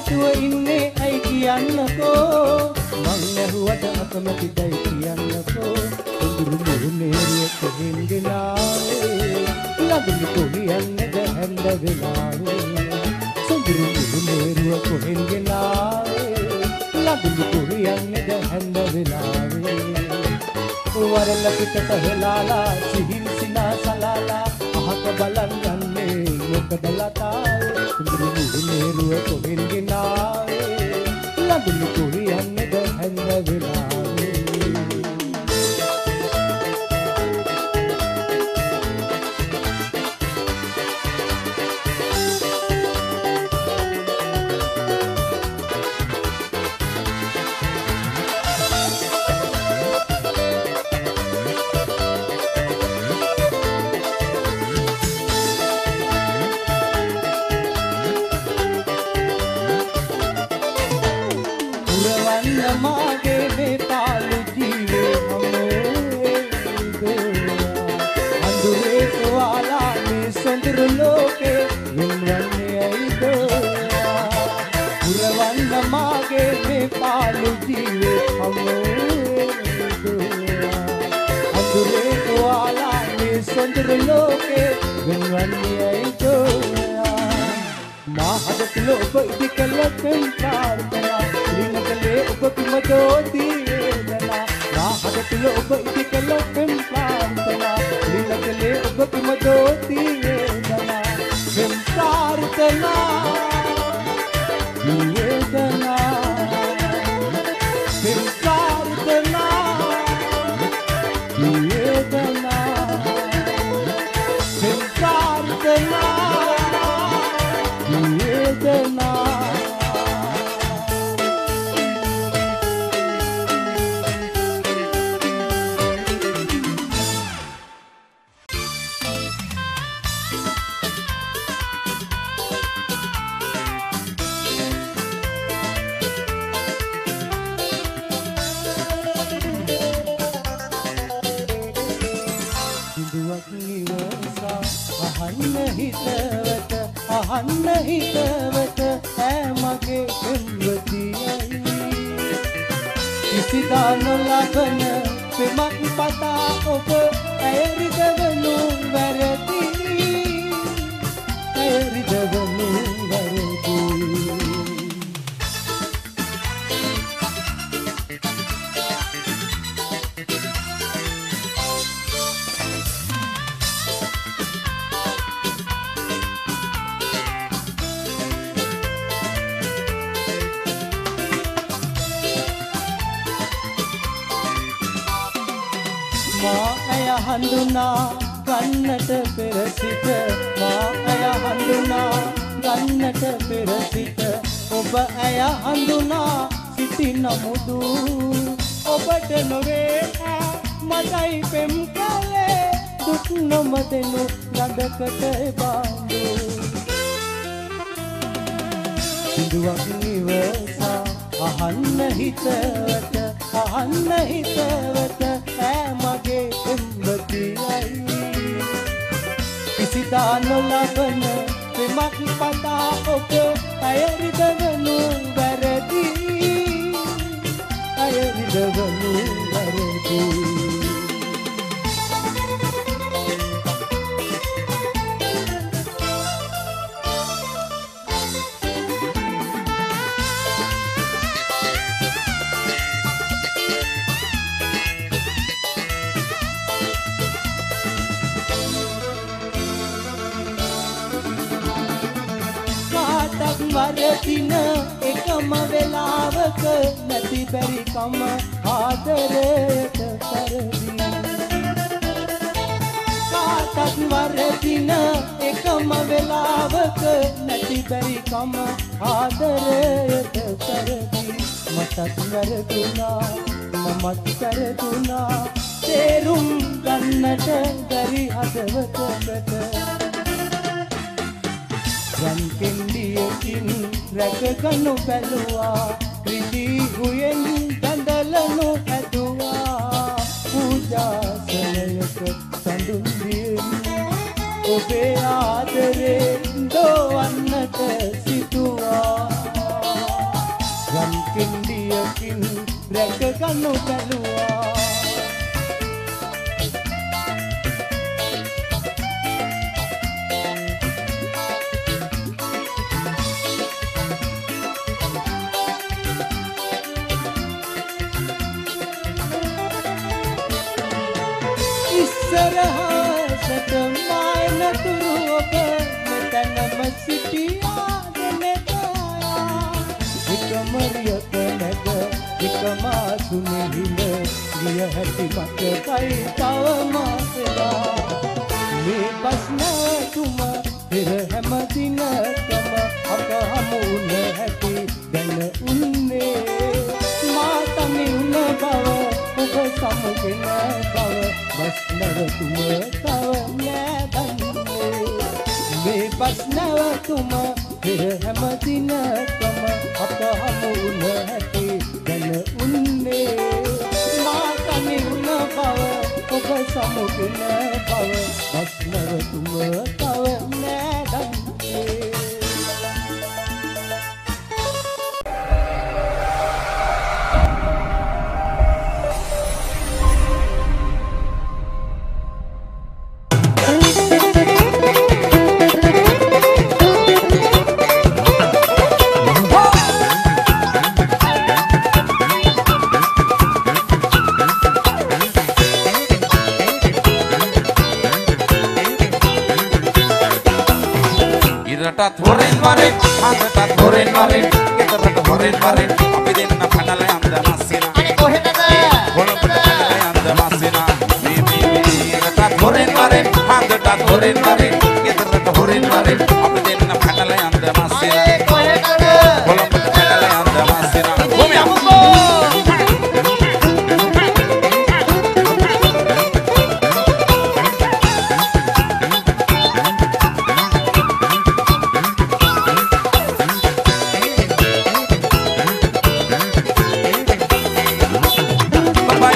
නැතුව ඉන්නේ ඇයි කියන්නකෝ මං ඇහුවට අකමැතිදයි කියන්නකෝ උඳුරු මුහුණේ රියක හෙන්දලාවේ ලබන කොහියන්නේ දැහැල්ල වෙලාවේ උඳුරු මුහුණේ රියක හෙන්දලාවේ ලබන කොහියන්නේ දැහැල්ල වෙලාවේ වරල පිටට හෙලාලා සිහින් සිනා සලාලා අහක බලන් යන්නේ මොකද ලතා Neeru ko hingna, labnu ko hingna hingna vila. Obe aadre do annata situwa Bye,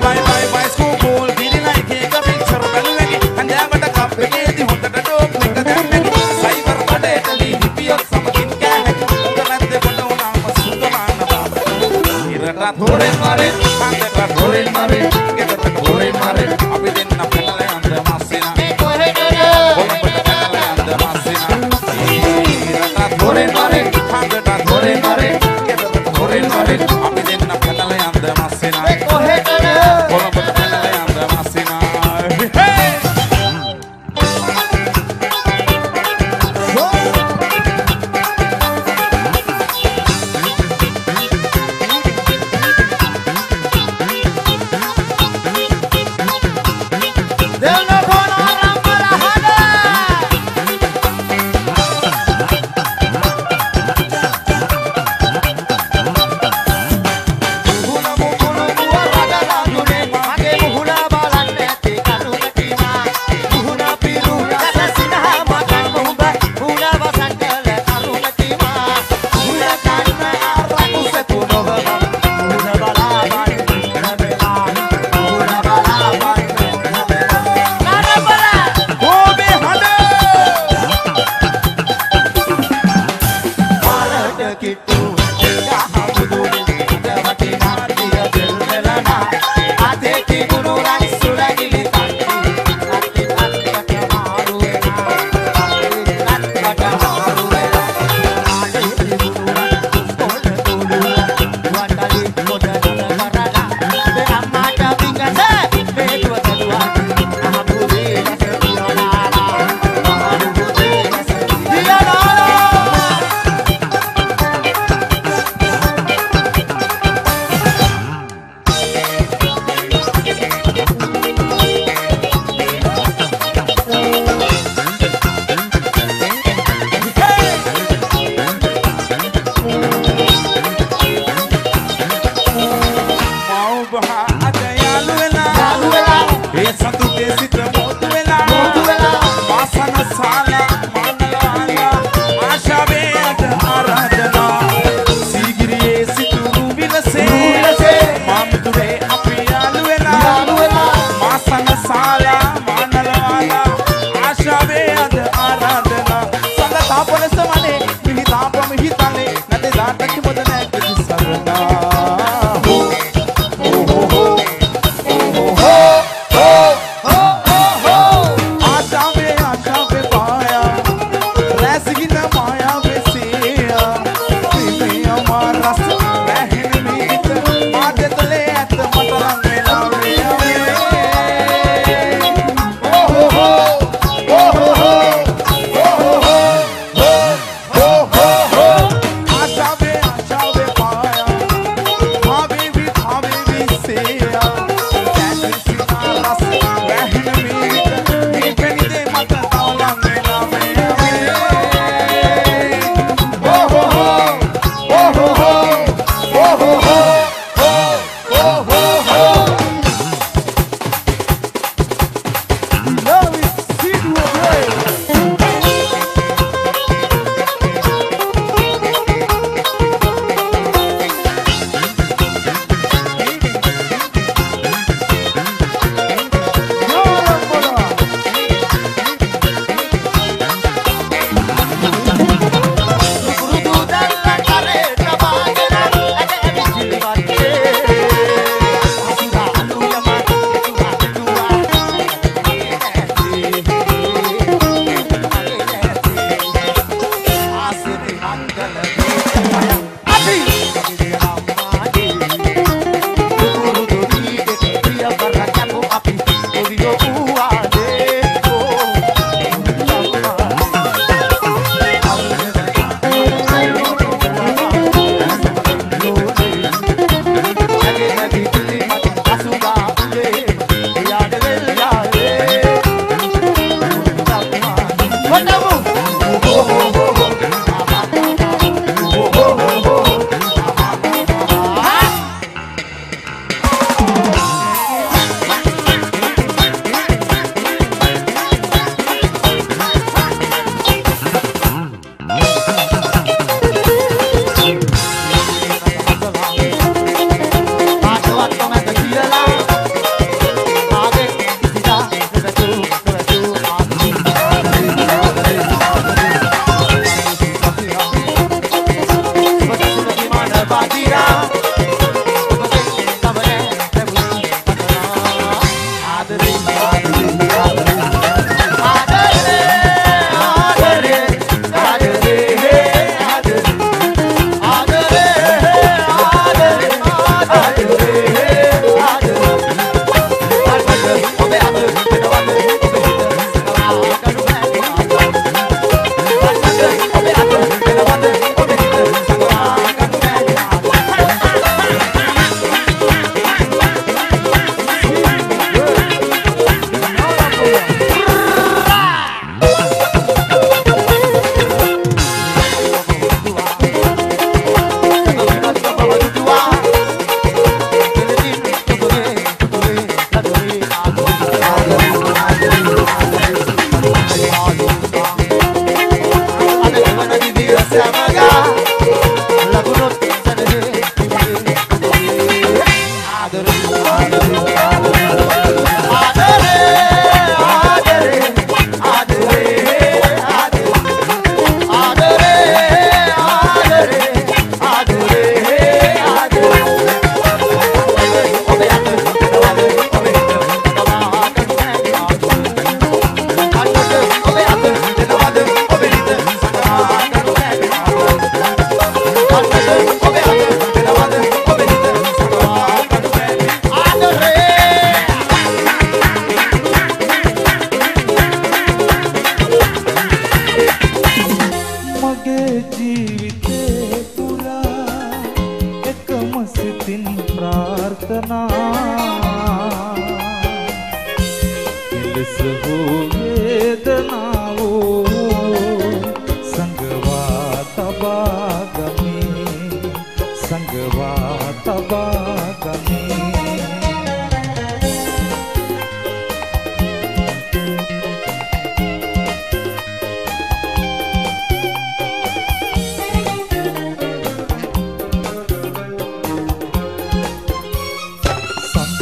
bye, bye, school, feeling like a picture, and then I'm going to complicate the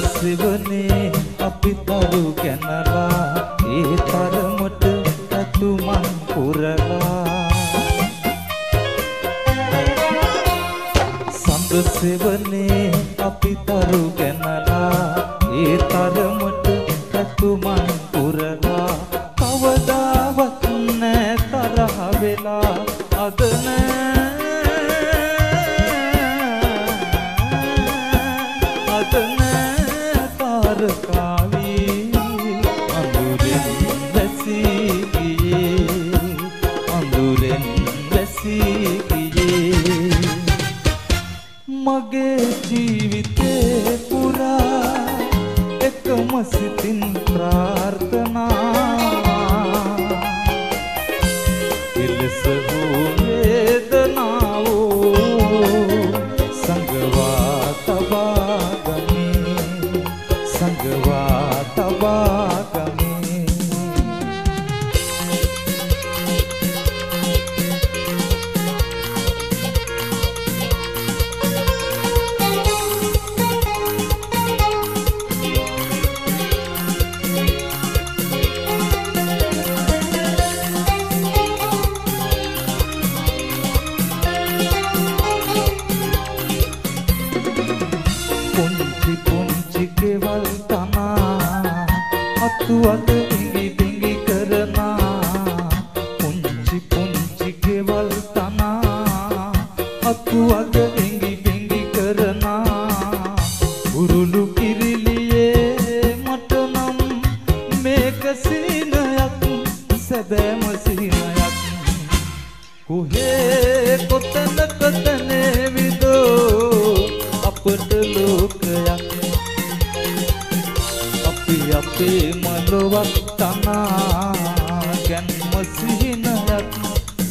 कसवने अपि तारू गनला ए तरमट ततु मन पुरला समसवने अपि तारू गनला ए तरमट ततु मन पुरला कवदावत न तरह वेला अदने මගේ ජීවිතේ පුරා එකම සිතින් ප්‍රාර්ථනා එලෙස වූ වේදනාව සංගවා තබා ගමි සංගවා තබා අතුවත දිගි දිගි කරනා පුංචි පුංචි කෙවල් තනා අතුවත දිගි දිගි කරනා උරුළු කිරිලියේ මට නම් මේක සීනයක් සැබෑම සීනයක් කොහේ කොතැනේ විදෝ අපට ලෝකයක් අපේ මලොවක් තමා ගැන්ම සිහිනයක්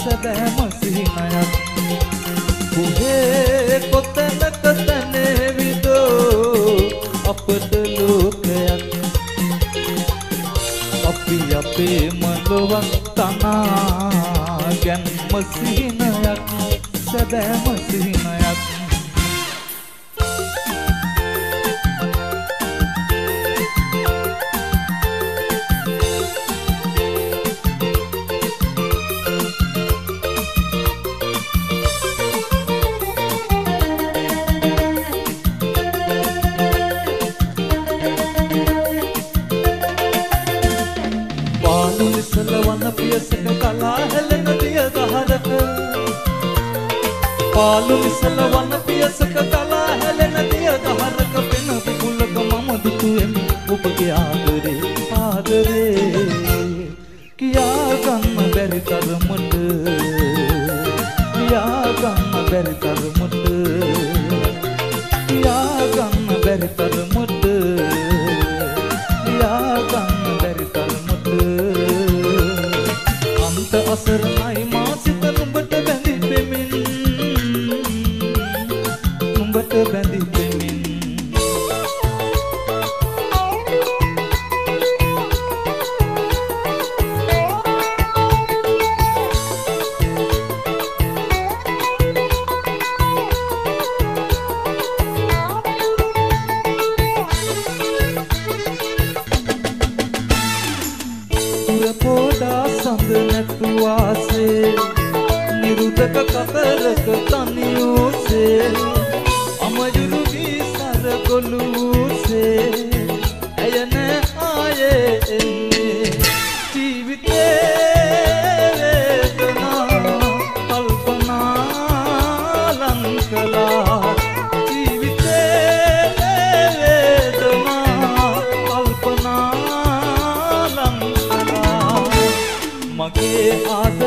සැබෑම සිහිනයක් කොහේ කොතැනක තැනේවිදෝ අපට ලෝකයක් අපි අපේ මලොවක් තමා ගැන්ම සිහිනයක් සැබෑම සිහිනයක් पालू मिसलवन पियसक तला हेले नदिया दहरक पिन पुलक मम दुतुए उपगे आदरे आदरे किया गम बेर तरमट किया गम बेर तरमट किया गम बेर तरमट किया गम बेर तरमट अंत असर नाई मासित नुबट बंदी पेमिन නිරුදක කතරක තනියෝසේ අමයුරුගී සරගොලුසේ ඇයන ආයේ එන්නේ ජීවිතේ දනා කල්පනා ලංකලා ජීවිතේ දනා කල්පනා ලංකලා මගේ ආස